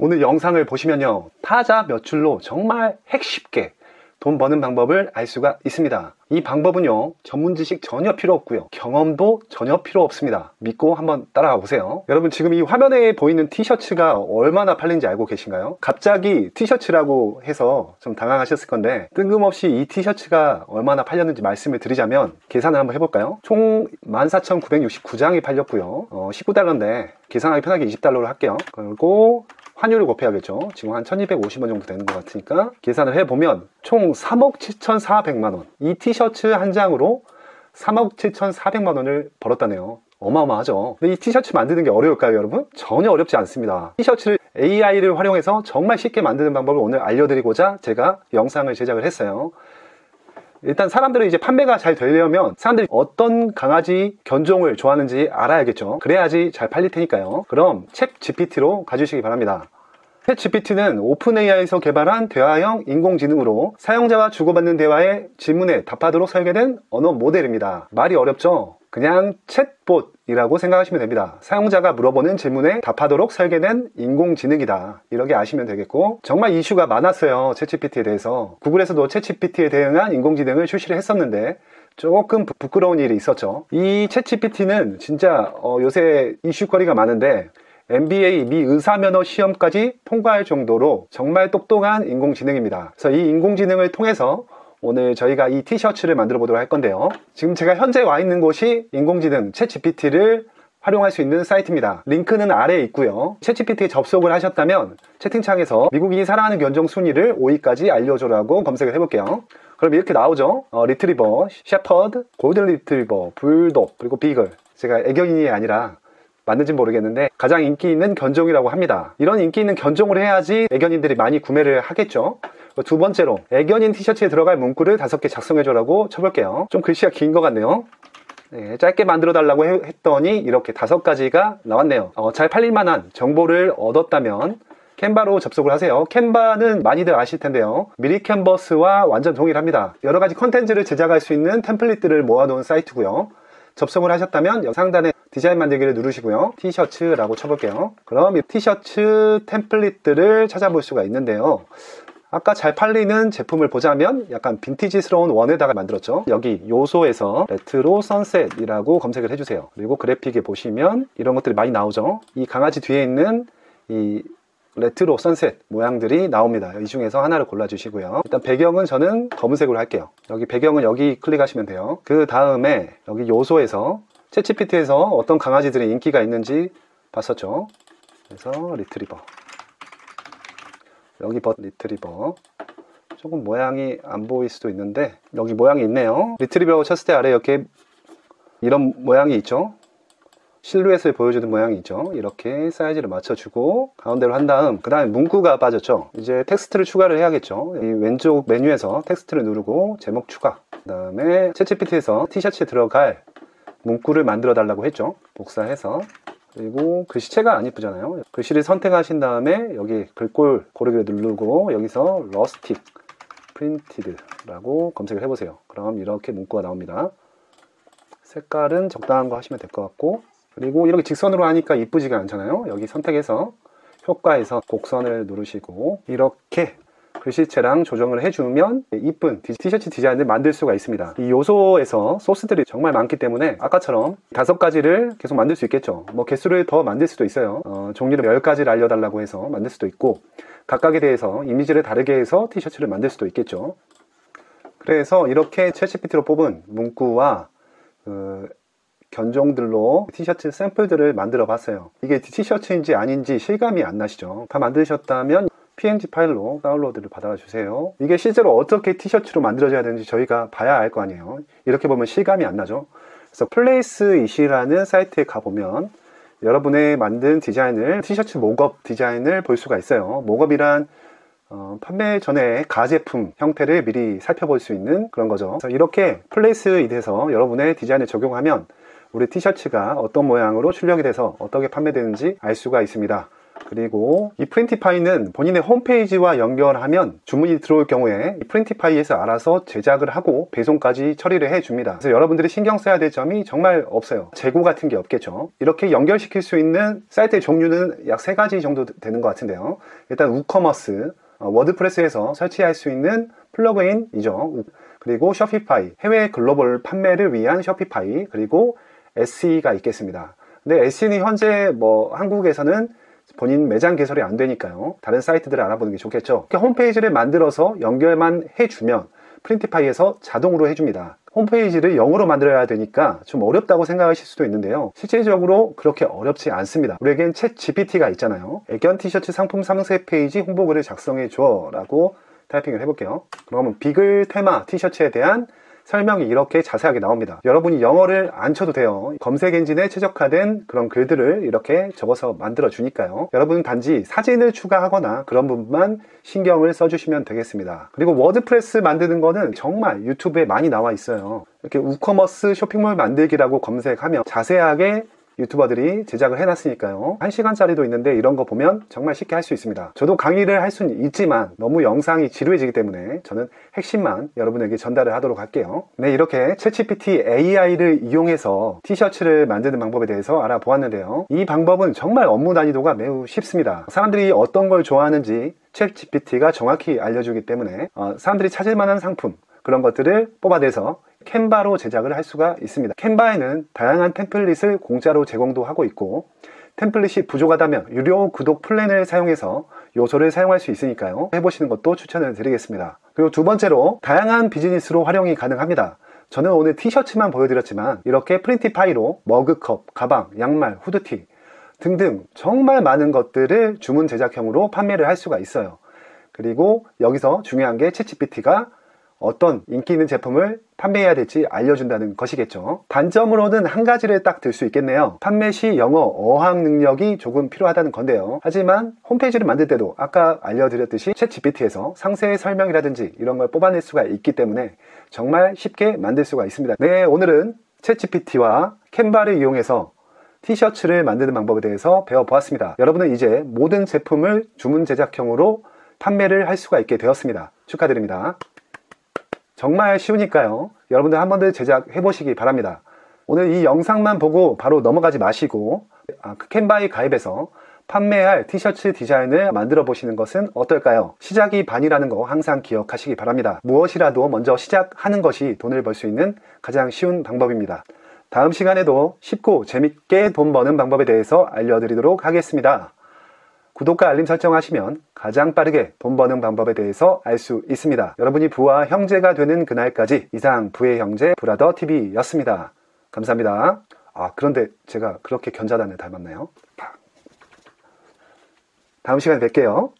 오늘 영상을 보시면요, 타자 며칠로 정말 핵쉽게 돈 버는 방법을 알 수가 있습니다. 이 방법은요, 전문 지식 전혀 필요 없고요, 경험도 전혀 필요 없습니다. 믿고 한번 따라가 보세요. 여러분, 지금 이 화면에 보이는 티셔츠가 얼마나 팔린지 알고 계신가요? 갑자기 티셔츠라고 해서 좀 당황하셨을 건데, 뜬금없이 이 티셔츠가 얼마나 팔렸는지 말씀을 드리자면 계산을 한번 해볼까요? 총 14,969장이 팔렸고요, 19달러인데 계산하기 편하게 20달러로 할게요. 그리고 환율을 곱해야겠죠. 지금 한 1250원 정도 되는 것 같으니까 계산을 해보면 총 3억 7400만원, 이 티셔츠 한 장으로 3억 7400만원을 벌었다네요. 어마어마하죠. 근데 이 티셔츠 만드는 게 어려울까요, 여러분? 전혀 어렵지 않습니다. 티셔츠를 AI를 활용해서 정말 쉽게 만드는 방법을 오늘 알려드리고자 제가 영상을 제작을 했어요. 일단 사람들은 이제 판매가 잘 되려면 사람들이 어떤 강아지 견종을 좋아하는지 알아야겠죠. 그래야지 잘 팔릴 테니까요. 그럼 챗GPT로 가주시기 바랍니다. 챗GPT는 오픈AI에서 개발한 대화형 인공지능으로 사용자와 주고받는 대화의 질문에 답하도록 설계된 언어 모델입니다. 말이 어렵죠? 그냥 챗봇이라고 생각하시면 됩니다. 사용자가 물어보는 질문에 답하도록 설계된 인공지능이다, 이렇게 아시면 되겠고, 정말 이슈가 많았어요, 챗GPT에 대해서. 구글에서도 챗GPT에 대응한 인공지능을 출시를 했었는데 조금 부끄러운 일이 있었죠. 이 챗GPT는 진짜 요새 이슈거리가 많은데 MBA 미 의사면허 시험까지 통과할 정도로 정말 똑똑한 인공지능입니다. 그래서 이 인공지능을 통해서 오늘 저희가 이 티셔츠를 만들어 보도록 할 건데요, 지금 제가 현재 와 있는 곳이 인공지능 챗GPT를 활용할 수 있는 사이트입니다. 링크는 아래에 있고요, 챗GPT에 접속을 하셨다면 채팅창에서 미국인이 사랑하는 견종 순위를 5위까지 알려줘라고 검색을 해볼게요. 그럼 이렇게 나오죠. 리트리버, 셰퍼드, 골든 리트리버, 불독, 그리고 비글. 제가 애견인이 아니라 맞는지 모르겠는데 가장 인기 있는 견종이라고 합니다. 이런 인기 있는 견종을 해야지 애견인들이 많이 구매를 하겠죠. 두 번째로 애견인 티셔츠에 들어갈 문구를 5개 작성해줘라고 쳐볼게요. 좀 글씨가 긴 것 같네요. 네, 짧게 만들어 달라고 했더니 이렇게 5가지가 나왔네요. 잘 팔릴만한 정보를 얻었다면 캔바로 접속을 하세요. 캔바는 많이들 아실 텐데요, 미리 캔버스와 완전 동일합니다. 여러가지 컨텐츠를 제작할 수 있는 템플릿들을 모아놓은 사이트고요, 접속을 하셨다면 상단에 디자인 만들기를 누르시고요, 티셔츠라고 쳐볼게요. 그럼 이 티셔츠 템플릿들을 찾아볼 수가 있는데요, 아까 잘 팔리는 제품을 보자면 약간 빈티지스러운 원에다가 만들었죠. 여기 요소에서 레트로 선셋이라고 검색을 해주세요. 그리고 그래픽에 보시면 이런 것들이 많이 나오죠. 이 강아지 뒤에 있는 이 레트로 선셋 모양들이 나옵니다. 이 중에서 하나를 골라주시고요, 일단 배경은 저는 검은색으로 할게요. 여기 배경은 여기 클릭하시면 돼요. 그 다음에 여기 요소에서 챗GPT에서 어떤 강아지들이 인기가 있는지 봤었죠. 그래서 리트리버, 여기 리트리버 조금 모양이 안 보일 수도 있는데 여기 모양이 있네요. 리트리버라고 쳤을 때 아래 이렇게 이런 모양이 있죠. 실루엣을 보여주는 모양이 있죠. 이렇게 사이즈를 맞춰주고 가운데로 한 다음, 그 다음에 문구가 빠졌죠. 이제 텍스트를 추가를 해야겠죠. 이 왼쪽 메뉴에서 텍스트를 누르고 제목 추가, 그 다음에 챗GPT에서 티셔츠에 들어갈 문구를 만들어 달라고 했죠. 복사해서, 그리고 글씨체가 안 이쁘잖아요. 글씨를 선택하신 다음에 여기 글꼴 고르기를 누르고 여기서 러스틱 프린티드라고 검색을 해보세요. 그럼 이렇게 문구가 나옵니다. 색깔은 적당한 거 하시면 될 것 같고, 그리고 이렇게 직선으로 하니까 이쁘지가 않잖아요. 여기 선택해서 효과에서 곡선을 누르시고 이렇게 글씨체랑 조정을 해주면 이쁜 티셔츠 디자인을 만들 수가 있습니다. 이 요소에서 소스들이 정말 많기 때문에 아까처럼 5가지를 계속 만들 수 있겠죠. 뭐 개수를 더 만들 수도 있어요. 종류를 10가지를 알려달라고 해서 만들 수도 있고, 각각에 대해서 이미지를 다르게 해서 티셔츠를 만들 수도 있겠죠. 그래서 이렇게 챗GPT로 뽑은 문구와 견종들로 티셔츠 샘플들을 만들어 봤어요. 이게 티셔츠인지 아닌지 실감이 안 나시죠? 다 만드셨다면 PNG 파일로 다운로드를 받아주세요. 이게 실제로 어떻게 티셔츠로 만들어져야 되는지 저희가 봐야 알 거 아니에요. 이렇게 보면 실감이 안 나죠. 그래서 플레이스잇이라는 사이트에 가보면 여러분의 만든 디자인을, 티셔츠 목업 디자인을 볼 수가 있어요. 목업이란 판매 전에 가제품 형태를 미리 살펴볼 수 있는 그런 거죠. 그래서 이렇게 플레이스잇에서 여러분의 디자인을 적용하면 우리 티셔츠가 어떤 모양으로 출력이 돼서 어떻게 판매되는지 알 수가 있습니다. 그리고 이 프린티파이는 본인의 홈페이지와 연결하면 주문이 들어올 경우에 이 프린티파이에서 알아서 제작을 하고 배송까지 처리를 해줍니다. 그래서 여러분들이 신경 써야 될 점이 정말 없어요. 재고 같은 게 없겠죠. 이렇게 연결시킬 수 있는 사이트의 종류는 약 3가지 정도 되는 것 같은데요. 일단 우커머스, 워드프레스에서 설치할 수 있는 플러그인이죠. 그리고 쇼피파이, 해외 글로벌 판매를 위한 쇼피파이, 그리고 SE가 있겠습니다. 근데 SE는 현재 한국에서는 본인 매장 개설이 안 되니까요. 다른 사이트들을 알아보는 게 좋겠죠. 이렇게 홈페이지를 만들어서 연결만 해주면 프린티파이에서 자동으로 해줍니다. 홈페이지를 영어로 만들어야 되니까 좀 어렵다고 생각하실 수도 있는데요. 실제적으로 그렇게 어렵지 않습니다. 우리에겐 챗GPT가 있잖아요. 애견 티셔츠 상품 상세 페이지 홍보글을 작성해줘 라고 타이핑을 해볼게요. 그러면 비글 테마 티셔츠에 대한 설명이 이렇게 자세하게 나옵니다. 여러분이 영어를 안 쳐도 돼요. 검색 엔진에 최적화된 그런 글들을 이렇게 적어서 만들어 주니까요. 여러분은 단지 사진을 추가하거나 그런 부분만 신경을 써주시면 되겠습니다. 그리고 워드프레스 만드는 거는 정말 유튜브에 많이 나와 있어요. 이렇게 우커머스 쇼핑몰 만들기라고 검색하면 자세하게 유튜버들이 제작을 해놨으니까요. 1시간짜리도 있는데 이런 거 보면 정말 쉽게 할 수 있습니다. 저도 강의를 할 수는 있지만 너무 영상이 지루해지기 때문에 저는 핵심만 여러분에게 전달을 하도록 할게요. 네, 이렇게 챗GPT AI를 이용해서 티셔츠를 만드는 방법에 대해서 알아보았는데요. 이 방법은 정말 업무 난이도가 매우 쉽습니다. 사람들이 어떤 걸 좋아하는지 챗GPT가 정확히 알려주기 때문에 사람들이 찾을 만한 상품, 그런 것들을 뽑아내서 캔바로 제작을 할 수가 있습니다. 캔바에는 다양한 템플릿을 공짜로 제공도 하고 있고, 템플릿이 부족하다면 유료 구독 플랜을 사용해서 요소를 사용할 수 있으니까요. 해보시는 것도 추천을 드리겠습니다. 그리고 두 번째로 다양한 비즈니스로 활용이 가능합니다. 저는 오늘 티셔츠만 보여드렸지만 이렇게 프린티파이로 머그컵, 가방, 양말, 후드티 등등 정말 많은 것들을 주문 제작형으로 판매를 할 수가 있어요. 그리고 여기서 중요한 게 챗GPT가 어떤 인기 있는 제품을 판매해야 될지 알려준다는 것이겠죠. 단점으로는 한 가지를 딱 들 수 있겠네요. 판매 시 영어 어학 능력이 조금 필요하다는 건데요. 하지만 홈페이지를 만들 때도 아까 알려드렸듯이 챗GPT에서 상세 설명이라든지 이런 걸 뽑아낼 수가 있기 때문에 정말 쉽게 만들 수가 있습니다. 네, 오늘은 챗GPT와 캔바를 이용해서 티셔츠를 만드는 방법에 대해서 배워보았습니다. 여러분은 이제 모든 제품을 주문 제작형으로 판매를 할 수가 있게 되었습니다. 축하드립니다. 정말 쉬우니까요. 여러분들 한 번 더 제작해 보시기 바랍니다. 오늘 이 영상만 보고 바로 넘어가지 마시고 캔바에 가입해서 판매할 티셔츠 디자인을 만들어 보시는 것은 어떨까요? 시작이 반이라는 거 항상 기억하시기 바랍니다. 무엇이라도 먼저 시작하는 것이 돈을 벌 수 있는 가장 쉬운 방법입니다. 다음 시간에도 쉽고 재밌게 돈 버는 방법에 대해서 알려드리도록 하겠습니다. 구독과 알림 설정하시면 가장 빠르게 돈 버는 방법에 대해서 알 수 있습니다. 여러분이 부와 형제가 되는 그날까지 이상 부의 형제 브라더TV였습니다. 감사합니다. 그런데 제가 그렇게 견자단을 닮았나요? 다음 시간에 뵐게요.